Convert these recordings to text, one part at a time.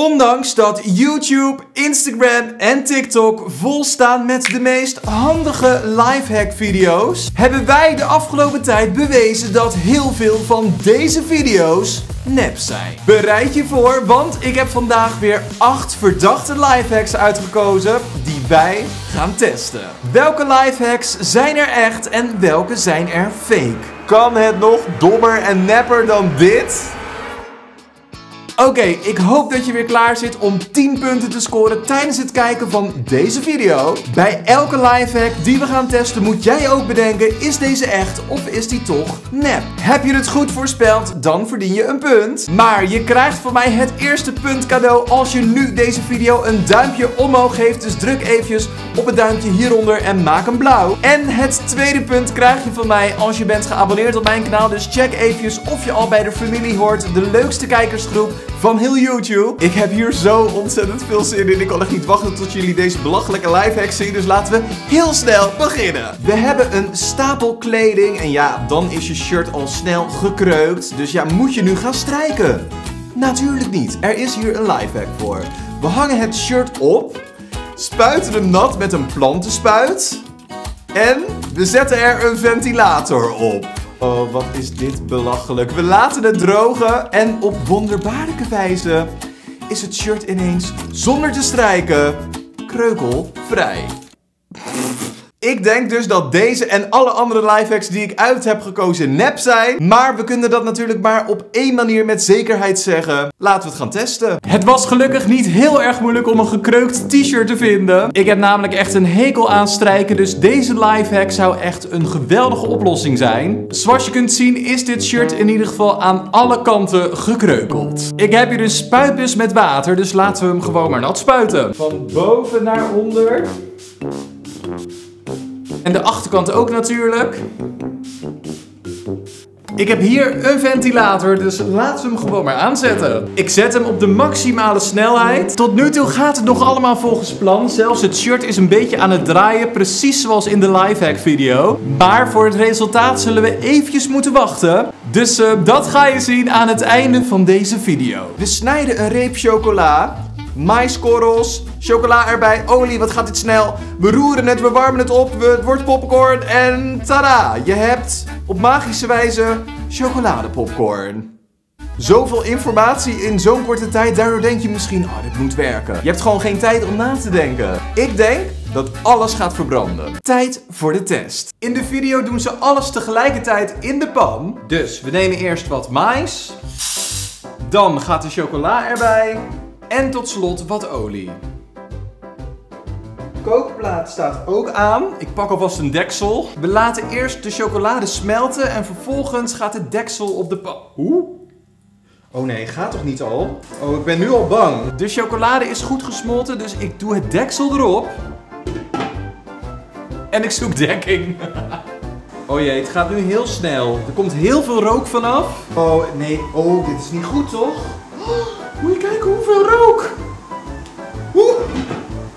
Ondanks dat YouTube, Instagram en TikTok volstaan met de meest handige lifehack video's, hebben wij de afgelopen tijd bewezen dat heel veel van deze video's nep zijn. Bereid je voor, want ik heb vandaag weer 8 verdachte lifehacks uitgekozen die wij gaan testen. Welke lifehacks zijn er echt en welke zijn er fake? Kan het nog dommer en nepper dan dit? Oké, ik hoop dat je weer klaar zit om 10 punten te scoren tijdens het kijken van deze video. Bij elke lifehack die we gaan testen moet jij ook bedenken, is deze echt of is die toch nep? Heb je het goed voorspeld, dan verdien je een punt. Maar je krijgt van mij het eerste punt cadeau als je nu deze video een duimpje omhoog geeft. Dus druk eventjes op het duimpje hieronder en maak hem blauw. En het tweede punt krijg je van mij als je bent geabonneerd op mijn kanaal. Dus check eventjes of je al bij de familie hoort, de leukste kijkersgroep van heel YouTube. Ik heb hier zo ontzettend veel zin in. Ik kan echt niet wachten tot jullie deze belachelijke lifehack zien. Dus laten we heel snel beginnen. We hebben een stapel kleding. En ja, dan is je shirt al snel gekreukt. Dus ja, moet je nu gaan strijken? Natuurlijk niet. Er is hier een lifehack voor. We hangen het shirt op. Spuiten hem nat met een plantenspuit. En we zetten er een ventilator op. Oh, wat is dit belachelijk. We laten het drogen en op wonderbaarlijke wijze is het shirt ineens, zonder te strijken, kreukelvrij. Ik denk dus dat deze en alle andere lifehacks die ik uit heb gekozen nep zijn. Maar we kunnen dat natuurlijk maar op één manier met zekerheid zeggen. Laten we het gaan testen. Het was gelukkig niet heel erg moeilijk om een gekreukt t-shirt te vinden. Ik heb namelijk echt een hekel aan strijken. Dus deze lifehack zou echt een geweldige oplossing zijn. Zoals je kunt zien is dit shirt in ieder geval aan alle kanten gekreukeld. Ik heb hier een spuitbus met water. Dus laten we hem gewoon maar nat spuiten. Van boven naar onder. En de achterkant ook natuurlijk. Ik heb hier een ventilator, dus laten we hem gewoon maar aanzetten. Ik zet hem op de maximale snelheid. Tot nu toe gaat het nog allemaal volgens plan. Zelfs het shirt is een beetje aan het draaien, precies zoals in de lifehack video. Maar voor het resultaat zullen we eventjes moeten wachten. Dus dat ga je zien aan het einde van deze video. We snijden een reep chocola. Maiskorrels, chocola erbij, olie, wat gaat dit snel? We roeren het, we warmen het op, het wordt popcorn en tada! Je hebt op magische wijze chocoladepopcorn. Zoveel informatie in zo'n korte tijd, daardoor denk je misschien, oh, dit moet werken. Je hebt gewoon geen tijd om na te denken. Ik denk dat alles gaat verbranden. Tijd voor de test. In de video doen ze alles tegelijkertijd in de pan. Dus we nemen eerst wat mais. Dan gaat de chocola erbij. En tot slot wat olie. De kookplaat staat ook aan. Ik pak alvast een deksel. We laten eerst de chocolade smelten en vervolgens gaat het deksel op de pan. Oeh? Oh nee, gaat toch niet al? Oh, ik ben nu al bang. De chocolade is goed gesmolten, dus ik doe het deksel erop. En ik zoek dekking. Oh jee, het gaat nu heel snel. Er komt heel veel rook vanaf. Oh nee, oh, dit is niet goed toch? Moet je kijken hoeveel rook! Oeh.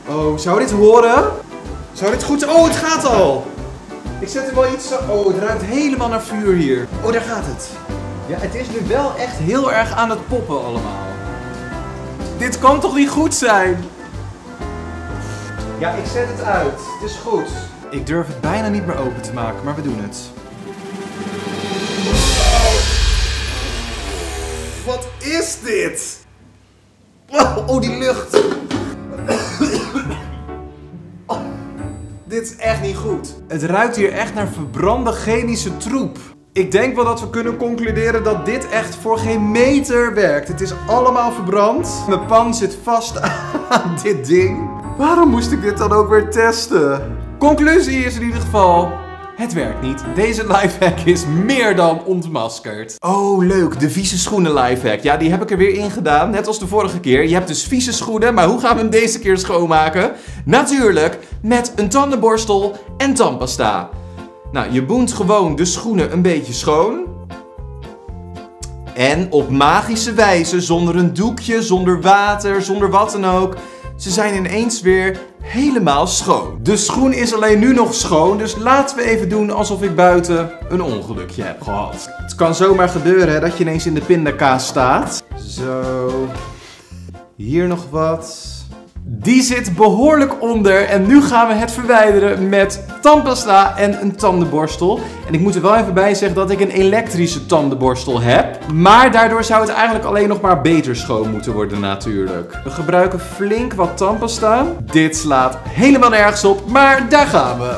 Oh, zou dit horen? Zou dit goed... Oh, het gaat al! Ik zet er wel iets... Oh, het ruikt helemaal naar vuur hier. Oh, daar gaat het. Ja, het is nu wel echt heel erg aan het poppen allemaal. Dit kan toch niet goed zijn? Ja, ik zet het uit. Het is goed. Ik durf het bijna niet meer open te maken, maar we doen het. Wat is dit? Oh, die lucht. Oh, dit is echt niet goed. Het ruikt hier echt naar verbrande chemische troep. Ik denk wel dat we kunnen concluderen dat dit echt voor geen meter werkt. Het is allemaal verbrand. Mijn pan zit vast aan dit ding. Waarom moest ik dit dan ook weer testen? Conclusie is in ieder geval... Het werkt niet. Deze lifehack is meer dan ontmaskerd. Oh, leuk. De vieze schoenen lifehack. Ja, die heb ik er weer in gedaan. Net als de vorige keer. Je hebt dus vieze schoenen, maar hoe gaan we hem deze keer schoonmaken? Natuurlijk met een tandenborstel en tandpasta. Nou, je boent gewoon de schoenen een beetje schoon. En op magische wijze, zonder een doekje, zonder water, zonder wat dan ook... Ze zijn ineens weer helemaal schoon. De schoen is alleen nu nog schoon, dus laten we even doen alsof ik buiten een ongelukje heb gehad. Het kan zomaar gebeuren hè, dat je ineens in de pindakaas staat. Zo. Hier nog wat. Die zit behoorlijk onder en nu gaan we het verwijderen met tandpasta en een tandenborstel. En ik moet er wel even bij zeggen dat ik een elektrische tandenborstel heb. Maar daardoor zou het eigenlijk alleen nog maar beter schoon moeten worden natuurlijk. We gebruiken flink wat tandpasta. Dit slaat helemaal nergens op, maar daar gaan we.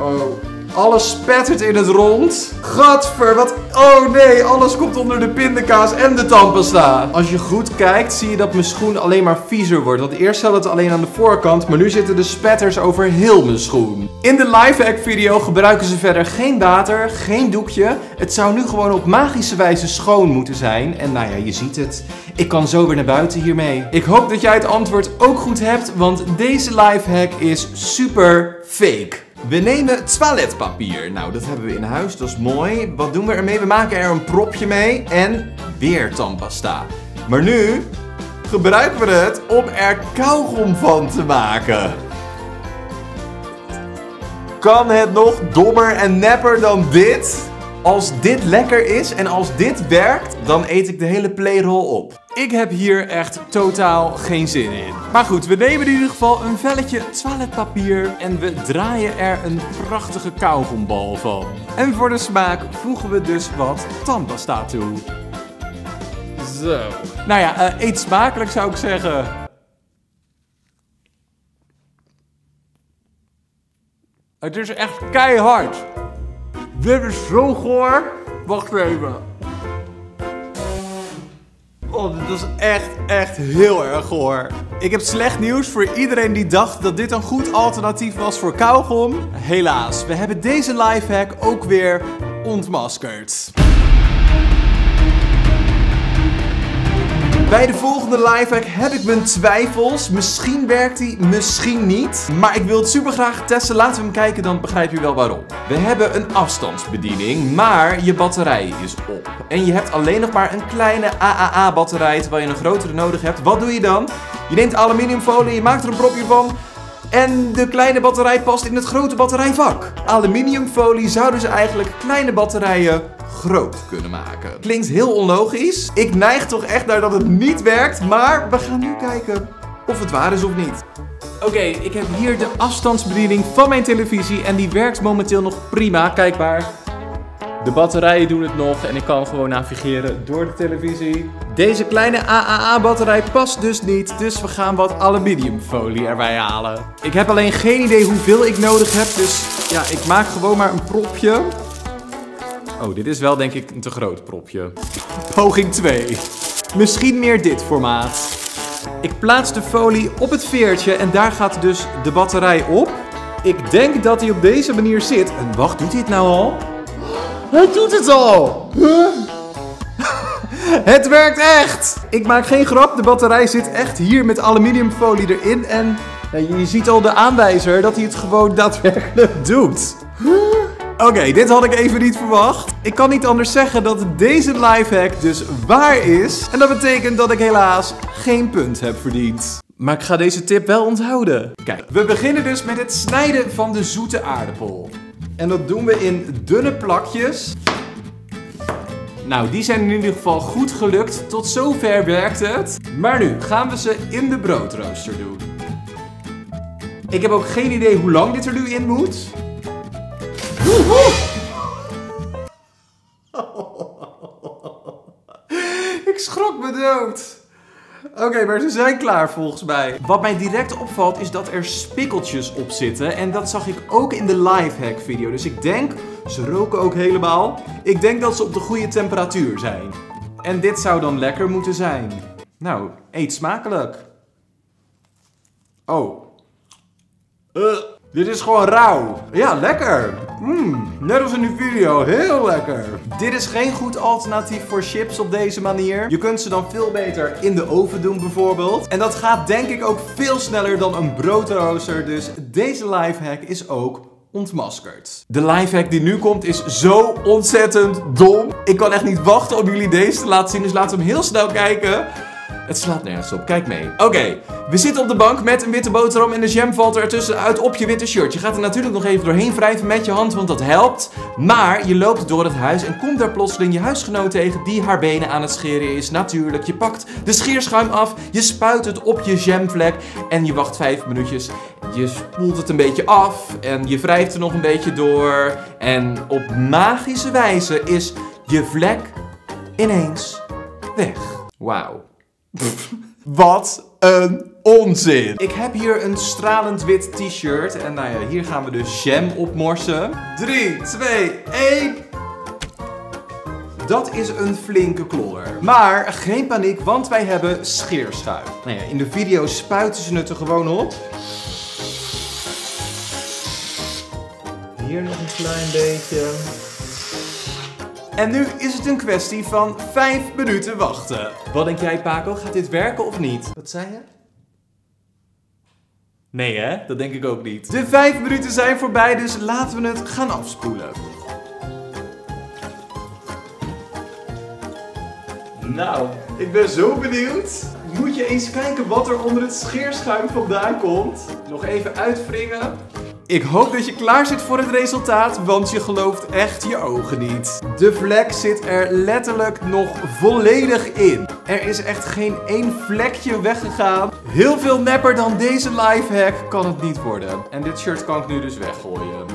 Oh. Alles spettert in het rond. Gadver, wat... Oh nee, alles komt onder de pindakaas en de tandpasta. Als je goed kijkt, zie je dat mijn schoen alleen maar viezer wordt. Want eerst zat het alleen aan de voorkant, maar nu zitten de spetters over heel mijn schoen. In de lifehack video gebruiken ze verder geen water, geen doekje. Het zou nu gewoon op magische wijze schoon moeten zijn. En nou ja, je ziet het. Ik kan zo weer naar buiten hiermee. Ik hoop dat jij het antwoord ook goed hebt, want deze lifehack is super fake. We nemen toiletpapier. Nou, dat hebben we in huis, dat is mooi. Wat doen we ermee? We maken er een propje mee en weer tandpasta. Maar nu gebruiken we het om er kauwgom van te maken. Kan het nog dommer en nepper dan dit? Als dit lekker is en als dit werkt, dan eet ik de hele playroll op. Ik heb hier echt totaal geen zin in. Maar goed, we nemen in ieder geval een velletje toiletpapier en we draaien er een prachtige kauwgombal van. En voor de smaak voegen we dus wat tandpasta toe. Zo. Nou ja, eet smakelijk zou ik zeggen. Het is echt keihard. Dit is zo goor. Wacht even. Oh, dit was echt heel erg goor. Ik heb slecht nieuws voor iedereen die dacht dat dit een goed alternatief was voor kauwgom. Helaas, we hebben deze lifehack ook weer ontmaskerd. Bij de volgende lifehack heb ik mijn twijfels. Misschien werkt die, misschien niet. Maar ik wil het super graag testen. Laten we hem kijken, dan begrijp je wel waarom. We hebben een afstandsbediening, maar je batterij is op. En je hebt alleen nog maar een kleine AAA-batterij, terwijl je een grotere nodig hebt. Wat doe je dan? Je neemt aluminiumfolie, je maakt er een propje van. En de kleine batterij past in het grote batterijvak. Aluminiumfolie zou dus eigenlijk kleine batterijen groot kunnen maken. Klinkt heel onlogisch. Ik neig toch echt naar dat het niet werkt, maar we gaan nu kijken of het waar is of niet. Oké, ik heb hier de afstandsbediening van mijn televisie en die werkt momenteel nog prima, kijkbaar. De batterijen doen het nog en ik kan gewoon navigeren door de televisie. Deze kleine AAA-batterij past dus niet, dus we gaan wat aluminiumfolie erbij halen. Ik heb alleen geen idee hoeveel ik nodig heb, dus ja, ik maak gewoon maar een propje. Oh, dit is wel denk ik een te groot propje. Poging 2. Misschien meer dit formaat. Ik plaats de folie op het veertje en daar gaat dus de batterij op. Ik denk dat hij op deze manier zit. En wacht, doet hij het nou al? Hij doet het al! Huh? Het werkt echt! Ik maak geen grap, de batterij zit echt hier met aluminiumfolie erin. En nou, je ziet al de aanwijzer dat hij het gewoon daadwerkelijk doet. Huh? Oké, dit had ik even niet verwacht. Ik kan niet anders zeggen dat deze lifehack dus waar is. En dat betekent dat ik helaas geen punt heb verdiend. Maar ik ga deze tip wel onthouden. Kijk, we beginnen dus met het snijden van de zoete aardappel. En dat doen we in dunne plakjes. Nou, die zijn in ieder geval goed gelukt. Tot zover werkt het. Maar nu gaan we ze in de broodrooster doen. Ik heb ook geen idee hoe lang dit er nu in moet. Woehoe! Ik schrok me dood. Oké, maar ze zijn klaar volgens mij. Wat mij direct opvalt is dat er spikkeltjes op zitten. En dat zag ik ook in de lifehack video. Dus ik denk, ze roken ook helemaal. Ik denk dat ze op de goede temperatuur zijn. En dit zou dan lekker moeten zijn. Nou, eet smakelijk. Oh. Dit is gewoon rauw. Ja, lekker. Net als in die video. Heel lekker. Dit is geen goed alternatief voor chips op deze manier. Je kunt ze dan veel beter in de oven doen bijvoorbeeld. En dat gaat denk ik ook veel sneller dan een broodrooster. Dus deze lifehack is ook ontmaskerd. De lifehack die nu komt is zo ontzettend dom. Ik kan echt niet wachten om jullie deze te laten zien. Dus laten we hem heel snel kijken. Het slaat nergens op, kijk mee. Oké, we zitten op de bank met een witte boterham en de jam valt er tussenuit op je witte shirt. Je gaat er natuurlijk nog even doorheen wrijven met je hand, want dat helpt. Maar je loopt door het huis en komt daar plotseling je huisgenoot tegen die haar benen aan het scheren is. Natuurlijk, je pakt de scheerschuim af, je spuit het op je jamvlek en je wacht 5 minuutjes. Je spoelt het een beetje af en je wrijft er nog een beetje door. En op magische wijze is je vlek ineens weg. Wauw. Wat een onzin. Ik heb hier een stralend wit t-shirt. En nou ja, hier gaan we de jam opmorsen. 3, 2, 1. Dat is een flinke klodder. Maar geen paniek, want wij hebben scheerschuim. Nou ja, in de video spuiten ze het er gewoon op. Hier nog een klein beetje. En nu is het een kwestie van 5 minuten wachten. Wat denk jij, Paco? Gaat dit werken of niet? Wat zei je? Nee hè? Dat denk ik ook niet. De 5 minuten zijn voorbij, dus laten we het gaan afspoelen. Nou, ik ben zo benieuwd. Moet je eens kijken wat er onder het scheerschuim vandaan komt. Nog even uitwringen. Ik hoop dat je klaar zit voor het resultaat, want je gelooft echt je ogen niet. De vlek zit er letterlijk nog volledig in. Er is echt geen één vlekje weggegaan. Heel veel nepper dan deze lifehack kan het niet worden. En dit shirt kan ik nu dus weggooien.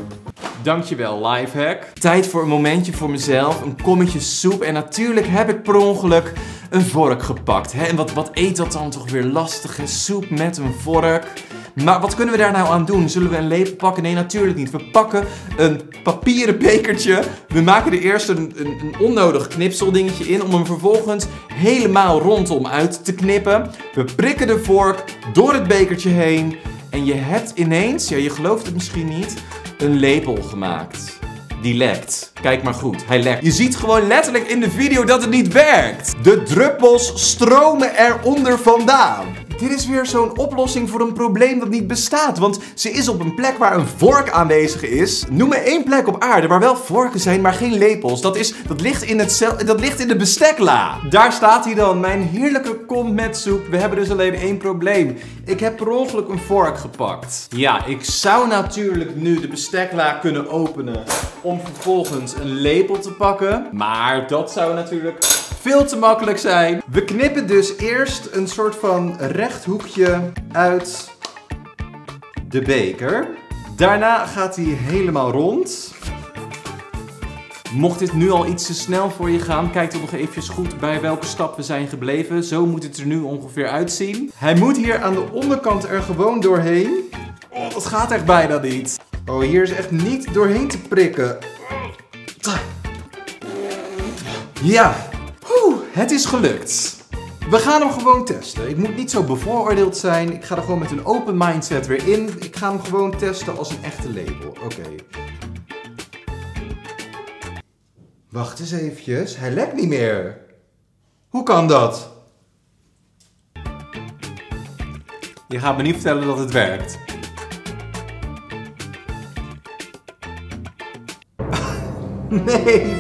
Dankjewel, lifehack. Tijd voor een momentje voor mezelf, een kommetje soep. En natuurlijk heb ik per ongeluk een vork gepakt. Hè? En wat eet dat dan toch weer lastig, hè? Soep met een vork. Maar wat kunnen we daar nou aan doen? Zullen we een lepel pakken? Nee, natuurlijk niet. We pakken een papieren bekertje. We maken er eerst een onnodig knipseldingetje in om hem vervolgens helemaal rondom uit te knippen. We prikken de vork door het bekertje heen. En je hebt ineens, ja je gelooft het misschien niet, een lepel gemaakt. Die lekt. Kijk maar goed, hij lekt. Je ziet gewoon letterlijk in de video dat het niet werkt. De druppels stromen eronder vandaan. Dit is weer zo'n oplossing voor een probleem dat niet bestaat, want ze is op een plek waar een vork aanwezig is. Noem me 1 plek op aarde waar wel vorken zijn, maar geen lepels. Dat ligt in de bestekla. Daar staat hij dan, mijn heerlijke kom met soep. We hebben dus alleen 1 probleem. Ik heb per ongeluk een vork gepakt. Ja, ik zou natuurlijk nu de bestekla kunnen openen om vervolgens een lepel te pakken, maar dat zou natuurlijk veel te makkelijk zijn. We knippen dus eerst een soort van rechthoekje uit de beker. Daarna gaat hij helemaal rond. Mocht dit nu al iets te snel voor je gaan, kijk dan nog eventjes goed bij welke stap we zijn gebleven. Zo moet het er nu ongeveer uitzien. Hij moet hier aan de onderkant er gewoon doorheen. Oh, dat gaat echt bijna niet. Oh, hier is echt niet doorheen te prikken. Ja. Het is gelukt. We gaan hem gewoon testen. Ik moet niet zo bevooroordeeld zijn. Ik ga er gewoon met een open mindset weer in. Ik ga hem gewoon testen als een echte lepel. Oké. Wacht eens eventjes. Hij lekt niet meer. Hoe kan dat? Je gaat me niet vertellen dat het werkt. Nee.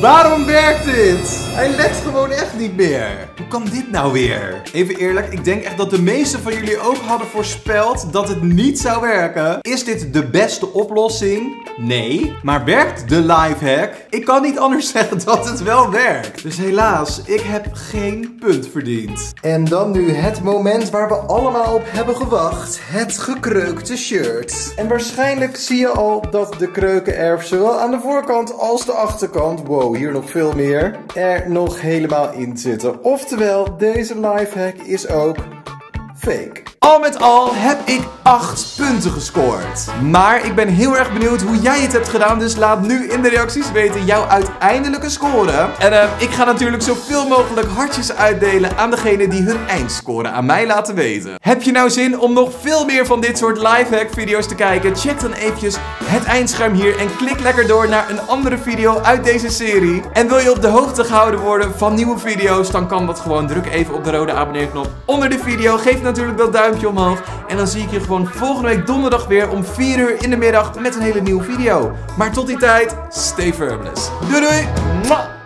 Waarom werkt dit? Hij lekt gewoon echt niet meer. Hoe kan dit nou weer? Even eerlijk, ik denk echt dat de meesten van jullie ook hadden voorspeld dat het niet zou werken. Is dit de beste oplossing? Nee. Maar werkt de lifehack? Ik kan niet anders zeggen dat het wel werkt. Dus helaas, ik heb geen punt verdiend. En dan nu het moment waar we allemaal op hebben gewacht. Het gekreukte shirt. En waarschijnlijk zie je al dat de kreuken er zowel aan de voorkant als de achterkant, wow, hier nog veel meer, er nog helemaal in zitten. Oftewel, deze lifehack is ook fake. Al met al heb ik 8 punten gescoord. Maar ik ben heel erg benieuwd hoe jij het hebt gedaan. Dus laat nu in de reacties weten jouw uiteindelijke score. En ik ga natuurlijk zoveel mogelijk hartjes uitdelen aan degene die hun eindscore aan mij laten weten. Heb je nou zin om nog veel meer van dit soort lifehack video's te kijken? Check dan eventjes het eindscherm hier en klik lekker door naar een andere video uit deze serie. En wil je op de hoogte gehouden worden van nieuwe video's? Dan kan dat gewoon. Druk even op de rode abonneerknop onder de video. Geef natuurlijk dat duimpje omhoog. En dan zie ik je gewoon volgende week donderdag weer om 4 uur in de middag met een hele nieuwe video. Maar tot die tijd, stay firmless. Doei doei!